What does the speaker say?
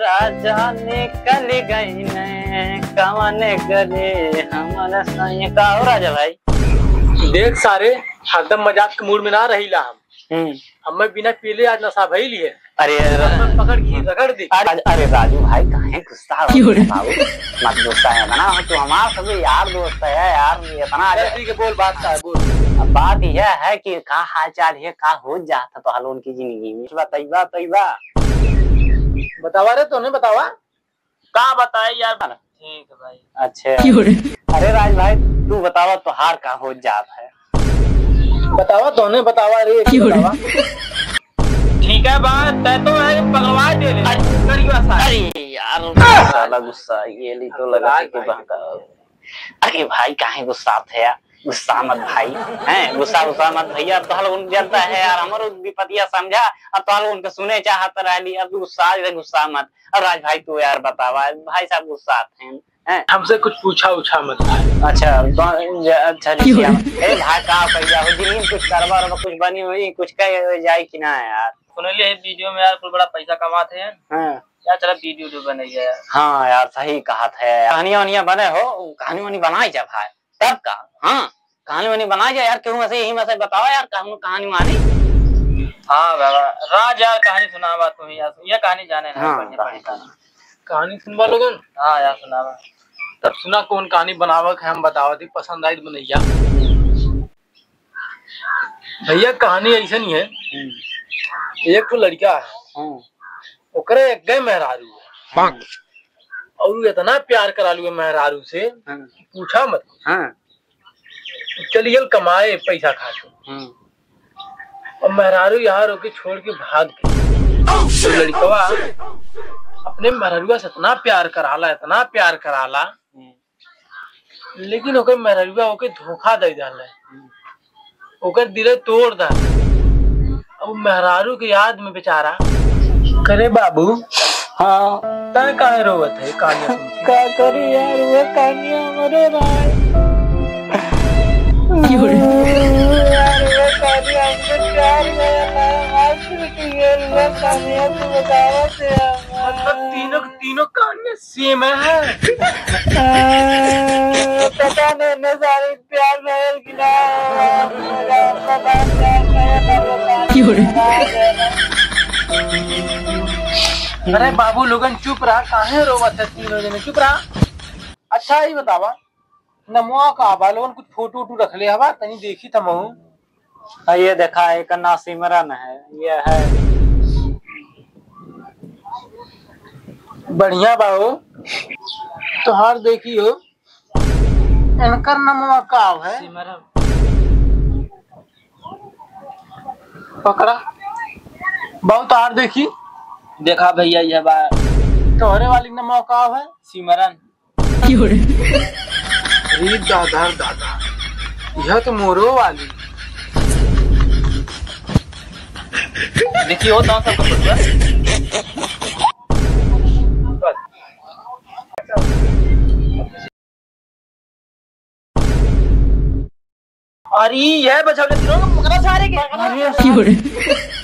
राजा निकल गई ने कवन करे हमारा का हो राजा भाई देख सारे हरदम मजाक के मूड में ना रहीला हमें बिना पीले आज नशा भई लिए। अरे पकड़ की रगड़ दी। अरे राजू भाई काहे गुस्सा हो मत गुस्सा है ना तो हमारा सब यार दोस्त है यार इतना आदमी के बोल बात का बोल। अब बात यह है कि का हाल चाल है का हो जाता तो हाल उनकी जिंदगी में बताइबा तैबा बतावा रे तो नहीं बतावा का बताए यार ठीक है भाई अच्छा। अरे राज भाई तू बतावा तो हार का हो जाता है बतावा तो नहीं बतावा रे बतावा ठीक है बात तय तो है पगलवा दे ले करियो साला। अरे यार साला गुस्सा ये ली तो लगा के बहका। अरे भाई काहे गुस्सा थे यार गुस्सा मत भाई हैं गुस्सा मत भैया तो हाल उन जानता है यार हमारो विपतिया समझा अब तो हाल उनके सुने चाहत रहली अब गुस्सा मत। अब राज भाई तू यार बतावा भाई साहब गुस्सा हैं हमसे कुछ पूछा उछा मत। अच्छा अच्छा ए भाई का भैया हो दिन कुछ कारोबार में कुछ बनी हुई कुछ कह जाए कि ना यार सुनलिए वीडियो में यार कोई बड़ा पैसा कमाते हैं हां यार चला वीडियो बनाई है। हां यार सही कहा है कहानियां बने हो कहानी बनाई जा भाई तब का हाँ कहानी वानी बना जाए यार क्यों ऐसे यही वैसे बताओ यार कहानी मानी। हाँ बाबा राज यार कहानी सुना बात तुम्हें यार ये कहानी जाने ना कहानी सुनवा लोगन। हाँ यार सुनावा तब सुना कौन कहानी बनावा हम बतावा थी पसंद आई बनैया भैया कहानी ऐसा नहीं है एक तो लड़का है ओकरे एक गए मेहरारू है और इतना प्यार करा लू मेहरारू से पूछा मत चलिए कमाए पैसा खा और मेहरारू यहाँ रोके छोड़ के भाग गए। लड़कवा अपने मेहरुआ से इतना प्यार कराला लेकिन ओकर मेहरुआ ओके धोखा दे डाला ओकर दिले तोड़ डाला। अब मेहरारू के याद में बेचारा करे बाबू हाँ कहे रोवत है कहानियां तीनों कहानियाँ सेम है पता नहीं सारे प्यार महल गिला। अरे बाबू लोगन चुप रहा काहे रोवत है तीनों जने चुप रहा। अच्छा ही बतावा नमोआ का आबा लोगन कुछ फोटो उटू रख ले हवा तनी देखी था महू। ये देखा एक ना सिमरन है ये है बढ़िया बाहो तोहार देखी हो इनकर नमोआ का आव है सिमरन पकड़ा बहुत तोहार देखी देखा भैया ये बात तोहरे वाली नमोआ का आव है सिमरन दादार दादा यह तो मोरो वाली देखिए हो दादा अरे यह बचा सारे के